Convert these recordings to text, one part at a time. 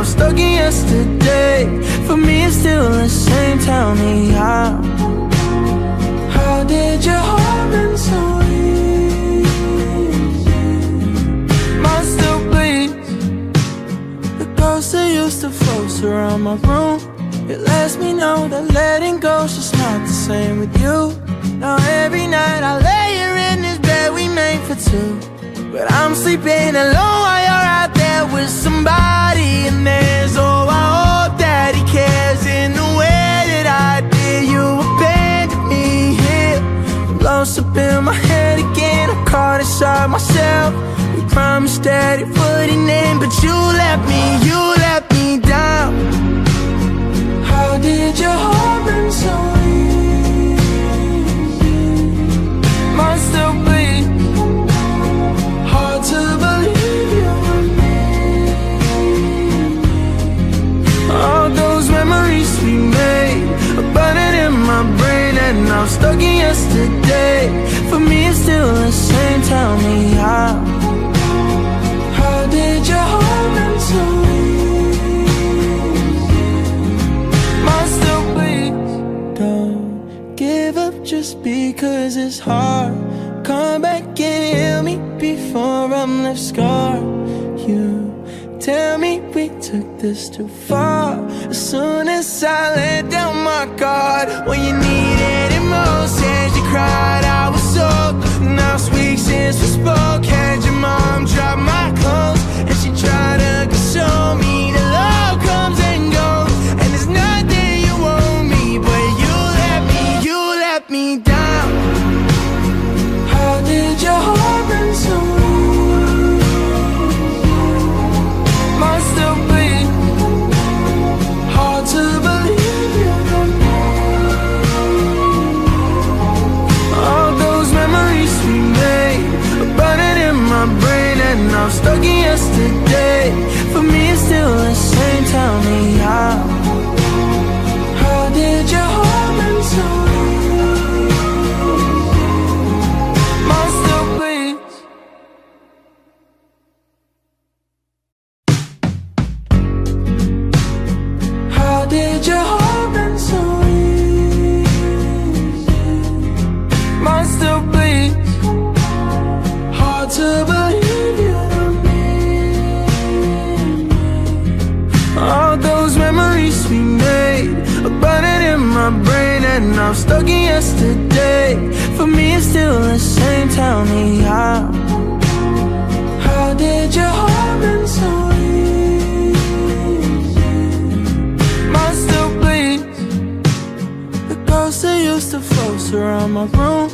I'm stuck in yesterday. For me, it's still the same. Tell me how did your heart been so weak? Mine still bleeds. The ghost that used to float around my room, it lets me know that letting go's just not the same with you. Now every night I lay here in this bed we made for two, but I'm sleeping alone while you're out there with somebody. And there's, oh, I hope that he cares in the way that I did. You abandoned me here, I'm lost up in my head again. I'm caught inside myself. You promised that it wouldn't end, but you let me down. How did your heart been so weak? Mine still bleeds. Hard to believe you were me. All those memories we made are burning in my brain, and I'm stuck in yesterday. For me, it's still the same. Tell me how did your heart been so weak? Mine still bleeds. Don't give up just because it's hard. Come back and heal me before I'm left scarred. You tell me we took this too far. As soon as I let down my guard, when you needed it most, as you cried, I was soaked. Now it's weeks since we spoke. Had your mom drop my clothes, and she tried to console me. The love comes and goes, and there's nothing you owe me, but you let me down. How did your heart been so weak? Mine still bleeds. Hard to believe you don't know. All those memories we made are burning in my brain, and I'm stuck in yesterday. For me, it's still the same. Tell me how did your heart been so weak? I'm stuck in yesterday. For me, it's still the same. Tell me how did your heart been so weak? Mine still bleeds. The ghost that used to float around my room,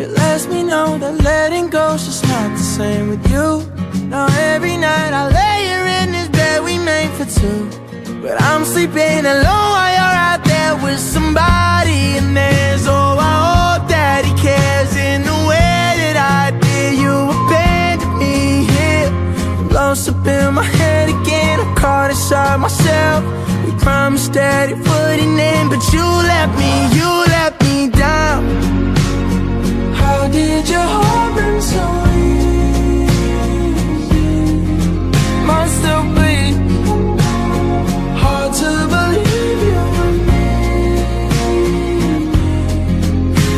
it lets me know that letting go's just not the same with you. Now every night I lay here in this bed we made for two, but I'm sleeping alone while you're out there with somebody. And there's, oh, I hope that he cares in the way that I did. You abandoned me here, I'm lost up in my head again. I'm caught inside myself. You promised that it wouldn't end, but you let me down. How did your heart been so weak? Mine still bleeds. To believe you were me.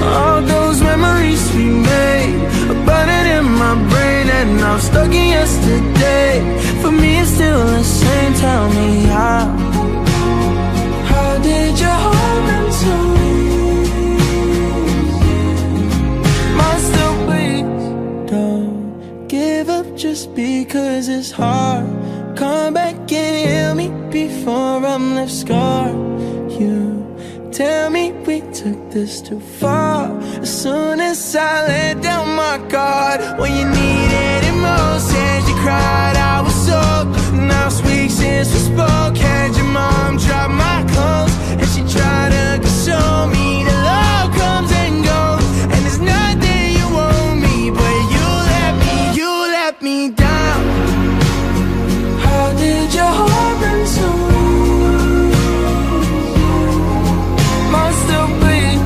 All those memories we made are burning in my brain, and I'm stuck in yesterday. For me, it's still the same. Tell me how did your heart been so weak? Mine still bleeds. Don't give up just because it's hard. Come back and heal me before I'm left scarred. You tell me we took this too far. As soon as I let down my guard, when you needed it most, as you cried, I was soaked. Now it's weeks since we spoke. Had your mom drop my clothes, and she tried to console me. The love comes and goes, and there's nothing you owe me, but you let me down. How did your heart been so weak? Mine still bleeds.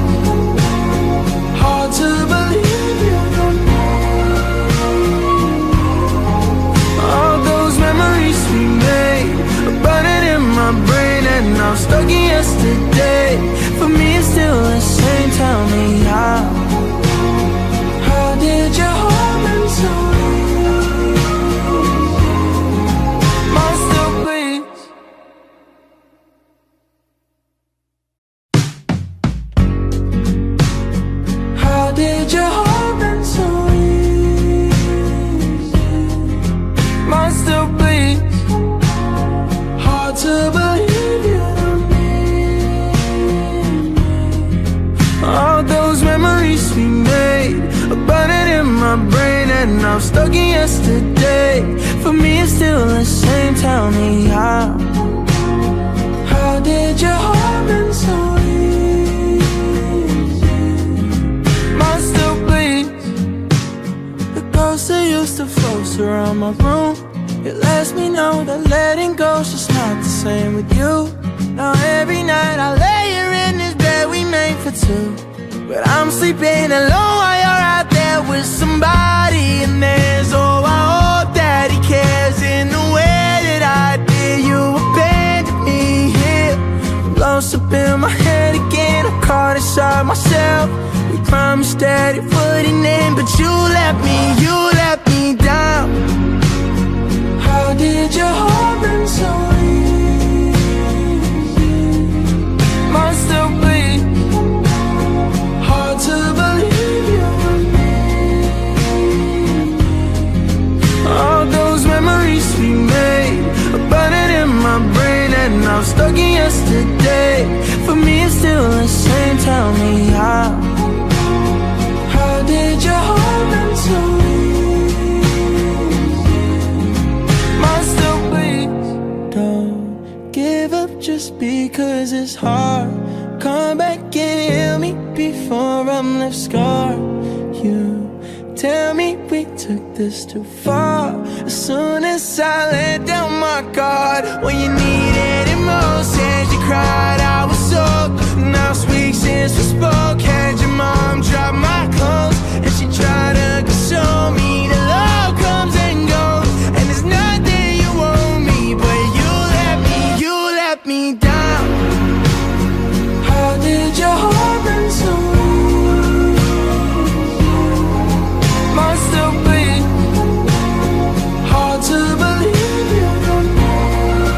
Hard to believe you don't know. All those memories we made are burning my brain and I'm stuck in yesterday. For me it's still the same, tell me how. How did your heart been so easy? Mine still bleeds. The ghost that used to float around my room, it lets me know that letting go's just not the same with you. Now every night I lay here in this bed we made for two, but I'm sleeping alone while you're out there with somebody. And there's, oh, I hope that he cares in the way that I did. You abandoned me here, lost up in my head again. I'm caught inside myself. We promised that it wouldn't end, but you let me down. How did your heart been so easy? Mine still bleeds. Hard to believe you were me. All those memories we made are burning in my brain and I'm stuck in yesterday. For me it's still the same, tell me how. How did your heart been so easy? Mine still bleeds. Don't give up just because it's hard. Come back and heal me before I'm left scarred. You tell me we took this too far. As soon as I let down my guard, when you needed it most, and you cried, I was soaked. Now it's weeks since we spoke. Had your mom drop my clothes, and she tried to console me. The love comes and goes, and there's nothing you owe me, but you let me down. How did your heart been so easy? Mine still bleeds. Hard to believe you don't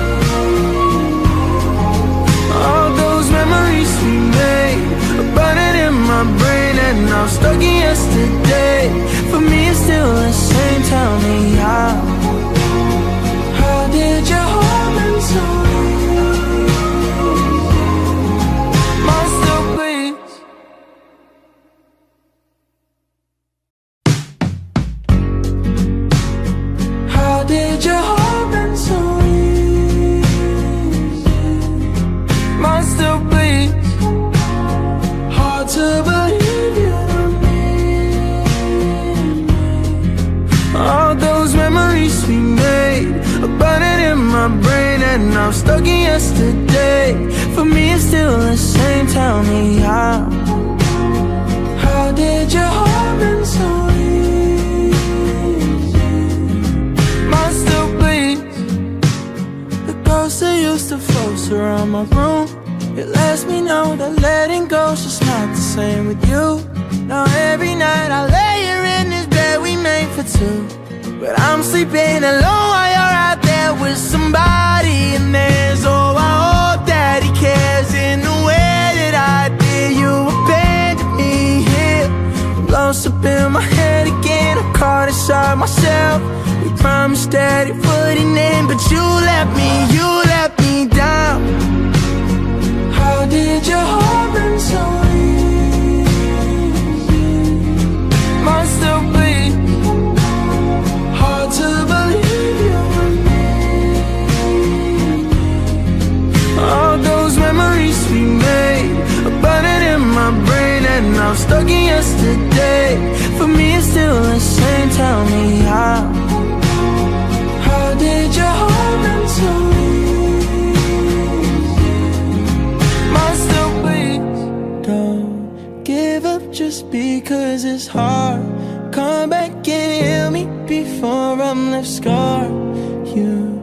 know. All those memories we made are burning in my brain and I'm stuck in yesterday. For me it's still the same, tell me how. How did your heart been so easy? I'm stuck in yesterday. For me it's still the same, tell me how. How did your heart been so easy? Mine still bleeds. The ghost that used to float around my room, it lets me know that letting go's just not the same with you. Now every night I lay here in this bed we made for two, but I'm sleeping alone while you're out there with somebody. And there's, oh, I hope that he cares in the way that I did. You abandoned me here, lost up in my head again. I'm caught inside myself. We promised that it wouldn't end, but you let me down. How did your heart been so easy? Mine still bleeds. Hard to believe you were me. All those memories we made are burning in my brain and I'm stuck in yesterday. For me it's still the same, tell me how. How did your heart been so easy? Mine still bleeds. Don't give up just because it's hard. Come back and heal me before I'm left scarred. You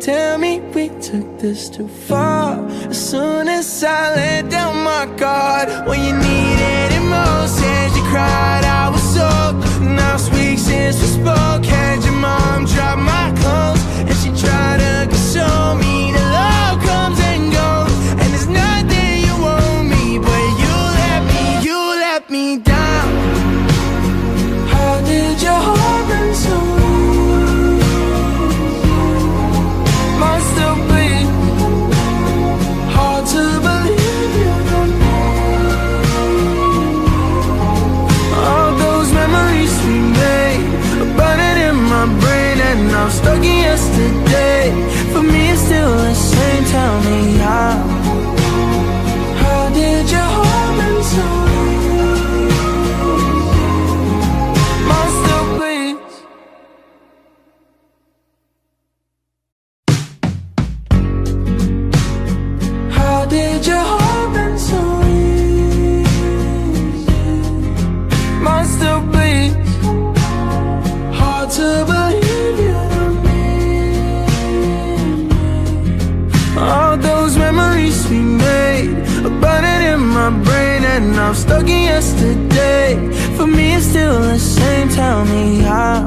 tell me we took this too far. As soon as I let down my guard, when you needed it most, and you cried, I was soaked. Now it's weeks since we spoke. Had your mom drop my clothes, and she tried to console me. The love comes and goes, and there's nothing you owe me, but you let me down. Did your heart been so easy? Mine still bleeds. Hard to believe you don't know. I'm stuck in yesterday. For me it's still the same, tell me how did you hold me so? Monster, please. How did you hold me so easy? Monster, please. Hard to believe. We made a burden in my brain, and I'm stuck in yesterday. For me it's still the same, tell me how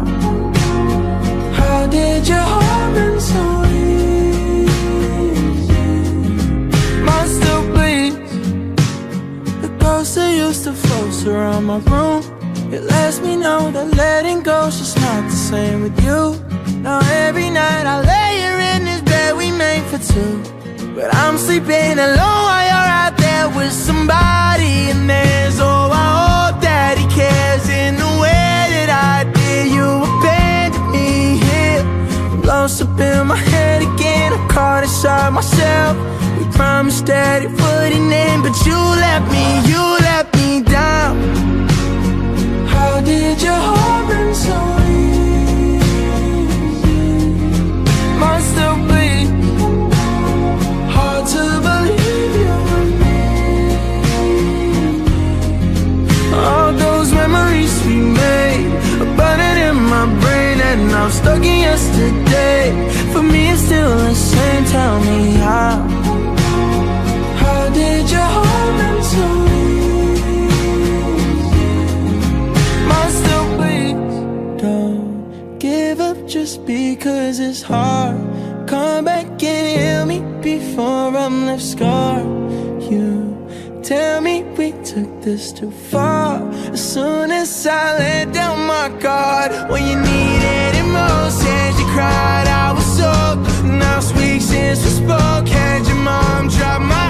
did you hold me so easy? Monster, please. The ghost that used to float around my room, it lets me know that letting go's just not the same with you. Now every night I lay here in this bed we made for two, but I'm sleeping alone while you're out there with somebody. And there's, oh, I hope that he cares in the way that I did. You abandoned me here, lost up in my head again. I'm caught inside myself. We promised that it wouldn't end, but you let me down. How did your heart burn so easy? Monster, please. To believe you were me. All those memories we made are burning in my brain, and I'm stuck in yesterday. For me it's still the same, tell me how did you hold me so easy? Monster, please. Don't give up just because it's hard. Come back and heal me before I'm left scarred. You tell me we took this too far. As soon as I let down my guard, when you needed it most, as you cried, I was soaked. Now it's weeks since we spoke. Had your mom drop my